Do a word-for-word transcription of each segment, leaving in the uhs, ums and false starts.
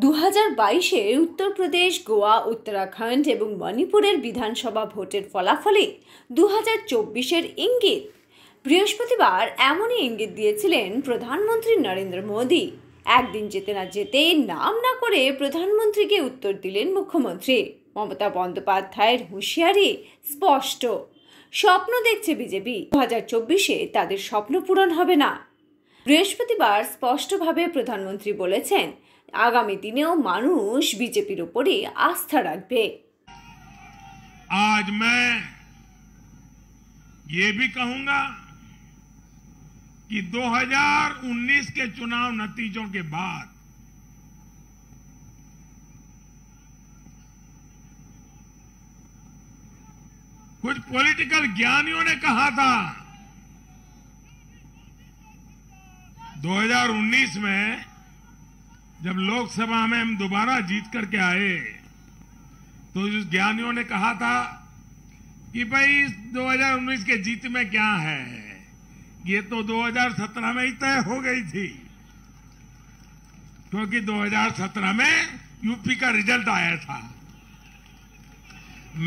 दो हज़ार बाईस এর उत्तरप्रदेश गोवा उत्तराखण्ड और मणिपुर विधानसभा भोटेर फलाफले दो हज़ार चौबीस एर इंगित बृहस्पतिवार एमनई इंगित दिएছিলেন प्रधानमंत्री नरेंद्र मोदी। एक दिन जेते ना जेते नाम ना करे प्रधानमंत्री के उत्तर दिलेन मुख्यमंत्री। ममता बंदोपाध्यायेर हुशियारी स्पष्ट, स्वप्न देखछे बिजेपी दो हज़ार चौबीस ए तादेर स्वप्न पूरण होबे ना। बृहस्पतिवार स्पष्टभावे प्रधानमंत्री बोलेছেন आगामी दिनेও मानुष বিজেপির উপরে आस्था রাখবে। आज मैं ये भी कहूंगा कि दो हज़ार उन्नीस के चुनाव नतीजों के बाद कुछ पॉलिटिकल ज्ञानियों ने कहा था दो हज़ार उन्नीस में जब लोकसभा में हम दोबारा जीत करके आए तो उस ज्ञानियों ने कहा था कि भाई इस दो हज़ार उन्नीस के जीत में क्या है, ये तो दो हज़ार सत्रह में ही तय हो गई थी, क्योंकि दो हज़ार सत्रह में यूपी का रिजल्ट आया था।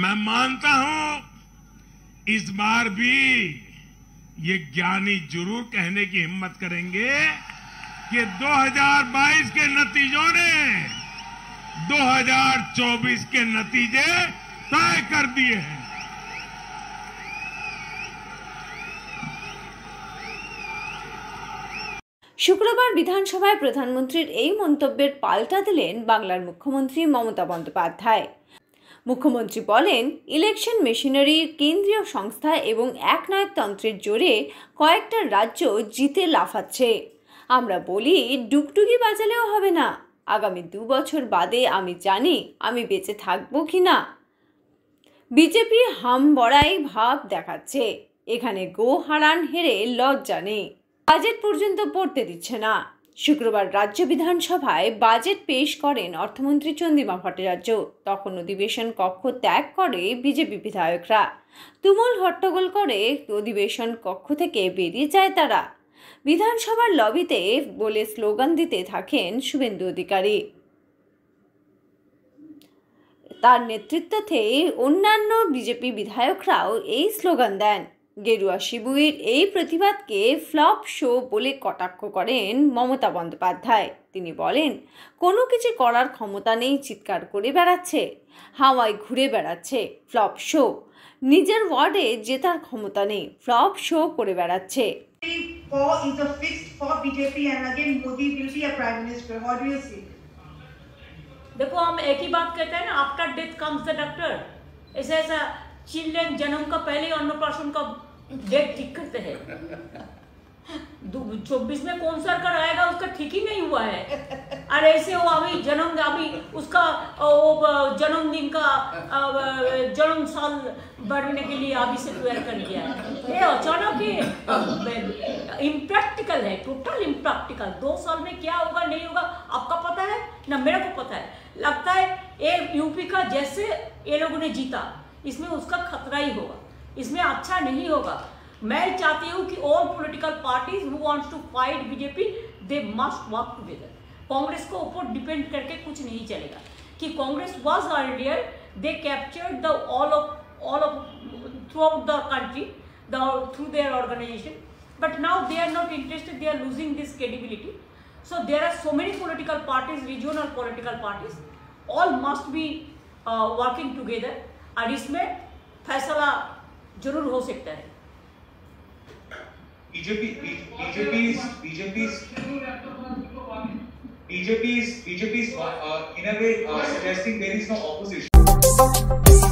मैं मानता हूं इस बार भी ये ज्ञानी जरूर कहने की हिम्मत करेंगे कि दो हज़ार बाईस के नतीजों ने दो हज़ार चौबीस के नतीजे तय कर दिए हैं। शुक्रवार विधानसभा प्रधानमंत्रीर एई मंतब्येर पाल्टा दिलेन बांगलार मुख्यमंत्री ममता बंदोपाध्याय। मुख्यमंत्री बोलेन इलेक्शन मेशिनारी केंद्रीय संस्था एवं एकनायकतंत्रेर जोरे कयेकटा राज्य जीते लाफाच्छे। आमरा बोली डुगडुगी बाजालेओ होबे ना, आगामी दो बछर बादे आमी जानी आमी बेंचे थाकबो किना। बिजेपी हाम बड़ाई भाव देखाच्छे, एखाने गो हारान हेरे लज्जा नेई, বাজেট পর্যন্ত পড়তে দিচ্ছে না। শুক্রবার রাজ্য বিধানসভায় বাজেট পেশ করেন অর্থমন্ত্রী চন্দ্রিমা ভট্টাচার্য। তখন অধিবেশন কক্ষ ত্যাগ করে বিজেপি বিধায়করা, তুমুল হট্টগোল করে অধিবেশন কক্ষ থেকে বেরিয়ে যায় তারা। বিধানসভার লবিতে বলে স্লোগান দিতে থাকেন শুভেন্দু অধিকারী। তার নেতৃত্বে অন্যান্য বিজেপি বিধায়করাও এই স্লোগান দেন। गेरुआ शिबुर ए प्रतिबाद के फ्लप शो बोले कटाक्ष करें ममता बंदोपाध्याय। तिनी बोलें कोनो किछु करार क्षमता नहीं, चित्कार करे बेड़ाच्छे, हावाय घुरे बेड़ाच्छे। फ्लप शो निजेर वार्डे जेतार क्षमता नहीं, फ्लप शो करे बेड़ाच्छे। four is a fixed for B J P and again Modi will be a prime minister. What do you see? देखो हम एक ही बात कहते हैं ना, आपका डेथ कम्स द डॉक्टर। ऐसा ऐसा चिल्ड्रेन जन्म का पहले ही अन्नप्राशन का डेट ठीक करते हैं। चौबीस में कौन सरकार आएगा उसका ठीक ही नहीं हुआ है। अरे ऐसे हो अभी जन्म अभी उसका जन्मदिन का जन्म साल बढ़ने के लिए अभी से तैयार कर लिया है। ये अचानक इम्प्रैक्टिकल है, टोटल इम्प्रैक्टिकल। दो साल में क्या होगा नहीं होगा आपका पता है ना, मेरे को पता है। लगता है ये यूपी का जैसे ये लोगों ने जीता इसमें उसका खतरा ही होगा, इसमें अच्छा नहीं होगा। मैं चाहती हूँ कि all political parties who wants to fight BJP they must work together. Congress को ऊपर डिपेंड करके कुछ नहीं चलेगा कि Congress was earlier they captured the all of all of throughout the country the through their organisation, but now they are not interested, they are losing this credibility. So there are so many political parties, regional political parties, all must be working together और इसमें फैसला जरूर हो सकता है। BJP BJP BJP BJP in a way suggesting there is no opposition.